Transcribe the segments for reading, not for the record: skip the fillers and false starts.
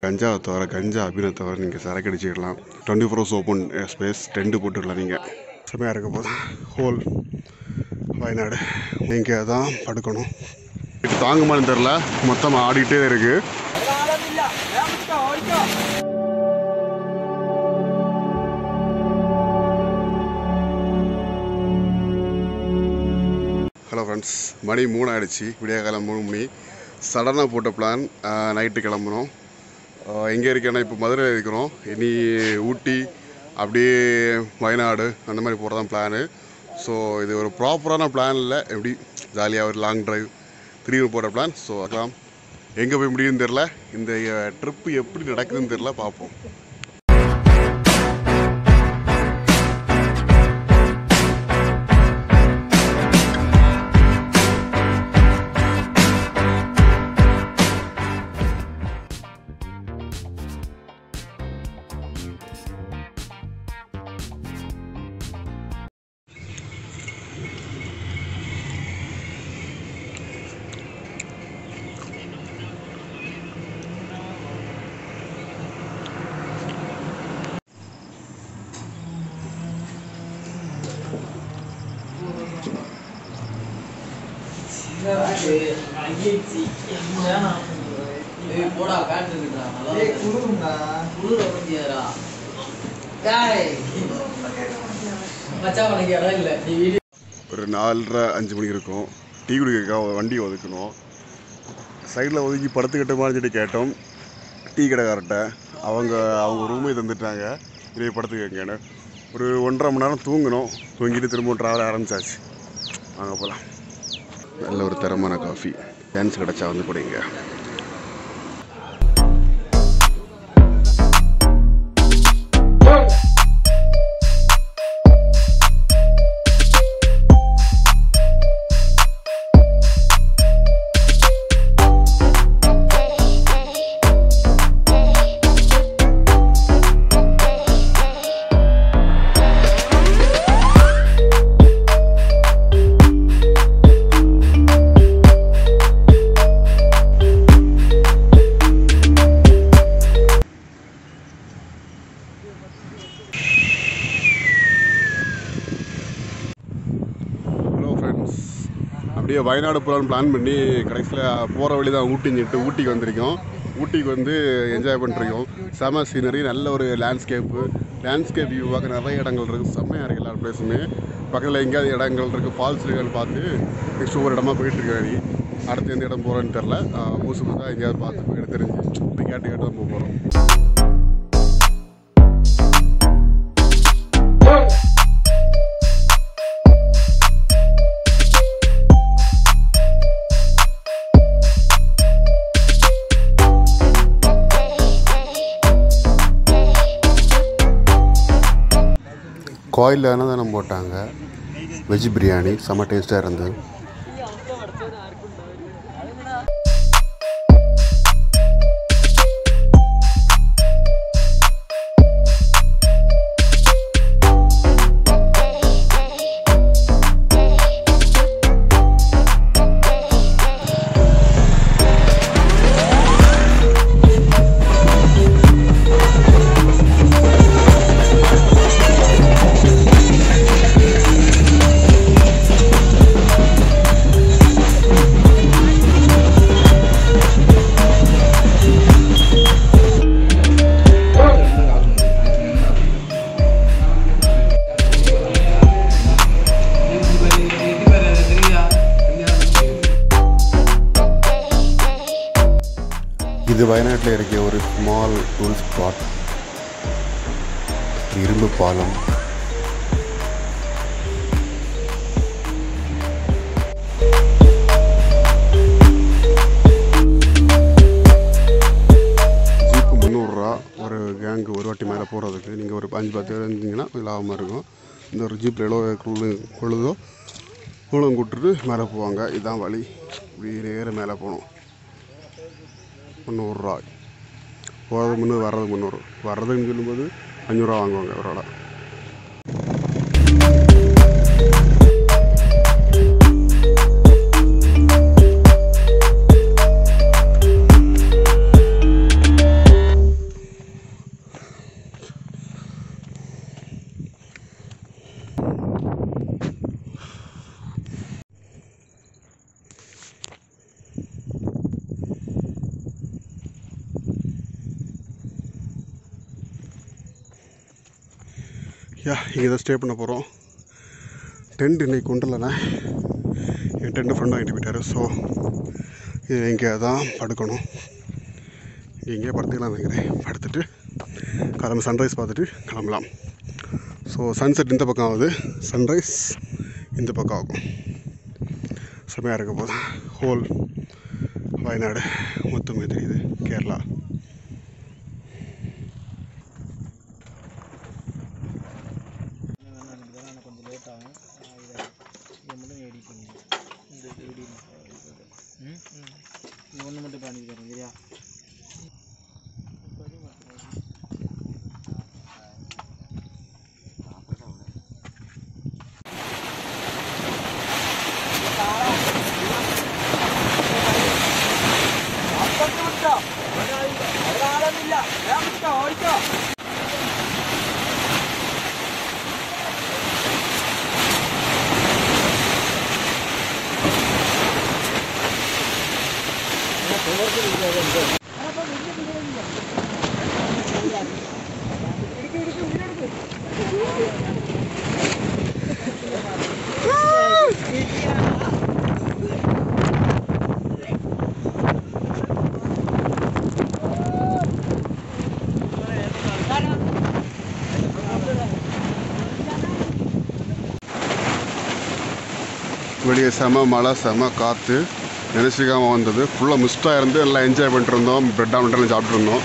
Ganja or Ganja, Abina or Sarakadichirla, 24 hours open space, 10 to put to Laninga. America whole Vinad, Ninkada, Patacono. It's Tangaman Derla, Matama Adi Terege. Hello friends, Madi Moon Adichi, Vidiagala Murumi, Sadana put a plan, night to Kalamano. எங்க இருக்கேன்னா இப்போ மதுரையில் இருக்கிறோம். இனி ஊட்டி அப்படியே வயநாடு அந்த மாதிரி போறது தான் பிளான். சோ இது ஒரு ப்ராப்பரான பிளான் இல்ல. எப்படி ஜாலியா ஒரு லாங் டிரைவ் 3 ஊர் போற பிளான். சோ அதான் எங்க போய் முடியும்னு தெரியல. இந்த ட்ரிப் எப்படி நடக்குதுன்னு தெரியல, பாப்போம். ஒரு 4:30-5 மணிக்கு இருக்கும். டீ குடிக்க வண்டி ஒதுக்கணும். சைடில் ஒதுக்கி படுத்துக்கிட்ட மாதிரி கேட்டோம். டீ கடை கரெக்டாக அவங்க ரூமே தந்துட்டாங்க. இதே படுத்துக்கங்கன்னு ஒரு 1.5 மணி நேரம் தூங்கணும். தூங்கிட்டு திரும்பவும் ட்ராவல் ஆரம்பிச்சாச்சு. அங்கே போகலாம். நல்ல ஒரு தரமான காஃபி சான்ஸ் கிடச்சா வந்து குடிங்க. வயநாடு போகலான்னு பிளான் பண்ணி கடைசியில் போகிற வழி தான் ஊட்டின்னுட்டு ஊட்டிக்கு வந்திருக்கோம். ஊட்டிக்கு வந்து என்ஜாய் பண்ணிருக்கோம். செம சீனரி, நல்ல ஒரு லேண்ட்ஸ்கேப் வியூ பார்க்க நிறைய இடங்கள் இருக்குது. செம்மையாக இருக்குது. எல்லா பிளேஸுமே பக்கத்தில் எங்கேயாவது இடங்கள் இருக்குது, ஃபால்ஸ் இருக்கான்னு பார்த்து நெக்ஸ்ட் ஒவ்வொரு இடமா போயிட்டுருக்கேன். நீ அடுத்து எந்த இடம் போகிறோன்னு தெரில. புதுசு புதுசாக எங்கேயாவது பார்த்து எடுத்துருந்துச்சு இப்படி கேட்டு தான் போக போகிறோம். கோயில் அன்னதானம் போட்டாங்க. வெஜ் பிரியாணி செம டேஸ்ட்டாக இருந்தது. இது வயநாட்டில் இருக்க ஒரு ஸ்மால் டூரிஸ்ட் ஸ்பாட். இரும்பு பாலம். ஜீப்பு 300 ரூபா ஒரு கேங்கு ஒரு வாட்டி மேலே போகிறதுக்கு. நீங்கள் ஒரு 5-10 பேர் இருந்தீங்கன்னா லாபமாக இருக்கும். இந்த ஒரு ஜீப்பில் எவ்வளோ குழுதம் கூப்பிட்டுட்டு மேலே போவாங்க. இதுதான் வழி. இப்படி நேர மேலே போகணும். 100 ரூபா போகிறது 300, வர்றது 300. வர்றதுன்னு சொல்லும்போது 500 ரூபா வாங்குவாங்க ஒரு இடம். Yeah, here stay panna porom. Tent inai kondala na. Ye tent front la itti so idu inge adha padukanum. Inge padukalam nengire. Padutittu kalam sunrise paatittu kalamalam. So sunset indha pakkam avudhu, sunrise indha pakkam agum. Samaya irukapod whole Wayanad mothame theriyudhu Kerala. வெளியே செம மழை செம காற்று நினைச்சிக்காமல் வந்தது ஃபுல்லாக மிஸ்டாக இருந்து எல்லாம் enjoy பண்ணிட்டு இருந்தோம். பிரெட் ஆம்லெட்லாம் சாப்பிட்ருந்தோம்.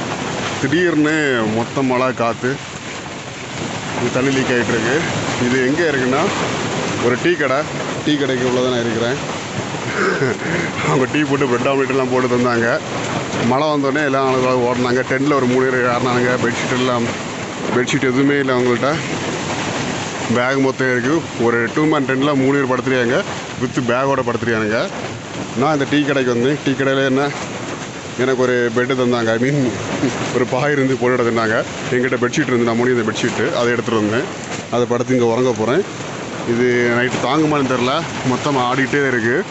திடீர்னு மொத்தம் மழை காற்று தண்ணி லீக் ஆகிட்டுருக்கு. இது எங்கே இருக்குன்னா ஒரு டீ கடைக்கு உள்ளே தான் நான் இருக்கிறேன். அவங்க டீ போட்டு பிரெட் ஆம்லெட்லாம் போட்டு தந்தாங்க. மழை வந்தோடனே எல்லாம் அவங்களுக்கு ஓடினாங்க. டென்ட்டில் ஒரு 3 பேர் யாருனாங்க. பெட்ஷீட் எதுவுமே இல்லை அவங்கள்ட்ட. பேக் மொத்தம் இருக்குது. ஒரு 2 man டென்ட்டில் 3 பேர் படுத்துருக்காங்க. வித்து பேக்கோட படுத்துருக்கானுங்க. நான் இந்த டீ கடைக்கு வந்தேன். டீ கடையில் என்ன எனக்கு ஒரு பெட்டு தந்தாங்க. ஐ மீன் ஒரு பாய் இருந்து போட்டு தந்தாங்க. எங்கிட்ட பெட்ஷீட் இருந்து நான் முடியும் இந்த பெட்ஷீட்டு அதை எடுத்துகிட்டு வந்தேன். அதை படுத்து இங்கே உறங்க போகிறேன். இது நைட்டு தாங்குமான்னு தெரில. மொத்தமாக ஆடிக்கிட்டே இருக்குது.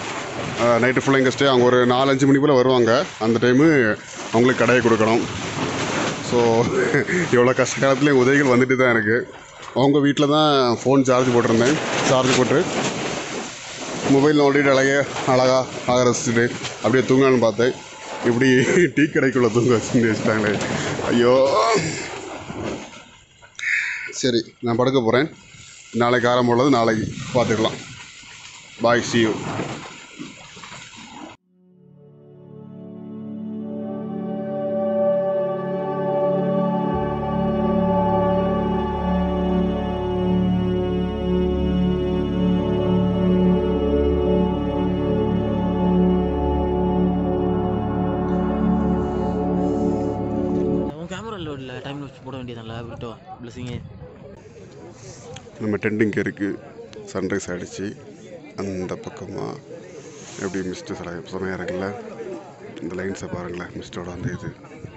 நைட்டு ஃபுல்லாக இங்கே ஸ்டே. அவங்க ஒரு 4-5 மணி போல் வருவாங்க. அந்த டைமு அவங்களுக்கு கடையை கொடுக்கணும். ஸோ எவ்வளோ கஷ்ட காலத்துலேயும் உதவிகள் வந்துட்டு தான் இருக்குது. அவங்க வீட்டில் தான் ஃபோன் சார்ஜ் போட்டிருந்தேன். சார்ஜ் போட்டு மொபைல் நோண்டிட்டு அழகாக ஆக ரசிச்சுட்டு அப்படியே தூங்கலான்னு பார்த்தேன். இப்படி டீ கடைக்குள்ளே தூங்க வச்சுட்டாங்களே. ஐயோ சரி நான் படுக்க போகிறேன். நாளைக்கு ஆரம்பம் உள்ளது. நாளைக்கு பார்த்துக்கலாம். Bye, see you. நம்ம டெண்டிங்கே இருக்குது. சன்ரைஸ் ஆகிடுச்சு. அந்த பக்கமாக எப்படி மிஸ்ட்டு சமயம் இருக்குல்ல. இந்த லைன்ஸை பாருங்களேன். மிஸ்டோட அந்த இது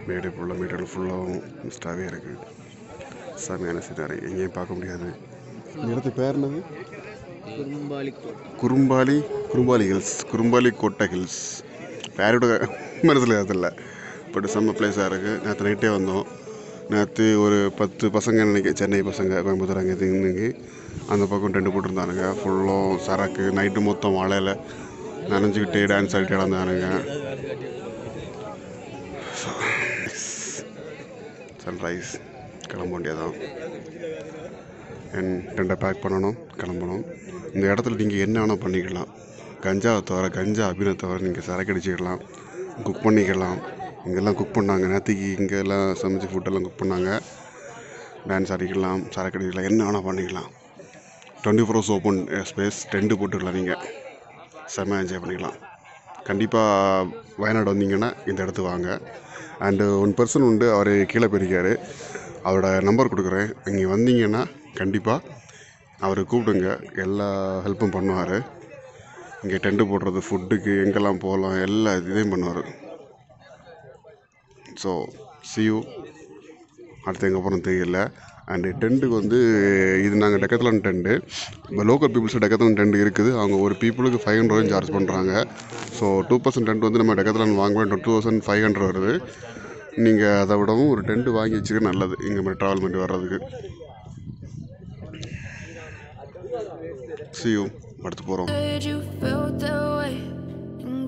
மேடு ஃபுல்லாக மீட்டோட ஃபுல்லாகவும் மிஸ்டாகவே இருக்குது. செமையான சீனாரி. எங்கேயும் பார்க்க முடியாது. இந்த இடத்து பேர் என்னது? குரும்பாலி ஹில்ஸ். குரும்பாலக்கோட்டை ஹில்ஸ். பேரோட மனசில் இல்லை, பட் செம்ம பிளேஸாக இருக்குது. நேற்று நைட்டே வந்தோம். நேற்று ஒரு 10 பசங்க நினைக்க சென்னை பசங்க கோயம்புத்தூர் அங்கே இதுங்க அந்த பக்கம் டென்ட் போட்டிருந்தானுங்க. ஃபுல்லாக சரக்கு. நைட்டு மொத்தம் மழையில் நனைஞ்சிக்கிட்டு டான்ஸ் ஆகிட்டு நடந்தானுங்க. சன்ரைஸ். கிளம்ப வேண்டியதான். டெண்டை பேக் பண்ணணும், கிளம்பணும். இந்த இடத்துல நீங்கள் என்ன வேணால் பண்ணிக்கலாம். கஞ்சா அபினை தவிர நீங்கள் சரக்கு அடிச்சிக்கலாம், குக் பண்ணிக்கலாம். இங்கெல்லாம் குக் பண்ணாங்க நேற்றுக்கு. இங்கெல்லாம் சமைச்சி ஃபுட்டெல்லாம் குக் பண்ணாங்க. டான்ஸ் ஆடிக்கலாம், சரக்கு அடிக்கலாம், என்ன வேணால் பண்ணிக்கலாம். 24 hours ஓப்பன் ஸ்பேஸ். டென்ட்டு போட்டுக்கலாம். நீங்கள் செம்மையாக என்ஜாய் பண்ணிக்கலாம். கண்டிப்பாக வயநாடு வந்தீங்கன்னா இந்த இடத்துக்கு வாங்க. அண்டு 1 person உண்டு, அவர் கீழே போயிருக்கார். அவரோட நம்பர் கொடுக்குறேன். இங்கே வந்தீங்கன்னா கண்டிப்பாக அவரை கூப்பிடுங்க. எல்லா ஹெல்ப்பும் பண்ணுவார். இங்கே டென்ட்டு போடுறது, ஃபுட்டுக்கு எங்கெல்லாம் போகலாம், எல்லா இதையும் பண்ணுவார். So see you. அடுத்து எங்கே போகிறோம் தெரியல. அண்டு டென்ட்டுக்கு வந்து இது நாங்கள் டெக்கத்லான் டென்ட்டு. இப்போ லோக்கல் பீப்புள்ஸ் டெக்கத்லான் டென்ட் இருக்குது. அவங்க ஒரு பீப்புளுக்கு 500 சார்ஜ் பண்ணுறாங்க. ஸோ 2% டென்ட் வந்து நம்ம டெக்கத்லான் வாங்குவோம். 2500 வருது. நீங்கள் அதை விடவும் ஒரு டென்ட் வாங்கி வச்சுக்க நல்லது. இங்கே மாதிரி ட்ராவல் பண்ணி வர்றதுக்கு See you. You felt that way.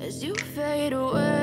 As you fade away.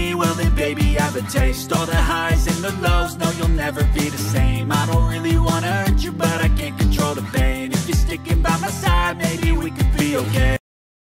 Well then baby I have a taste. All the highs and the lows, no, you'll never be the same. I don't really wanna hurt you, but I can't control the pain. If you're sticking by my side, maybe we could be okay.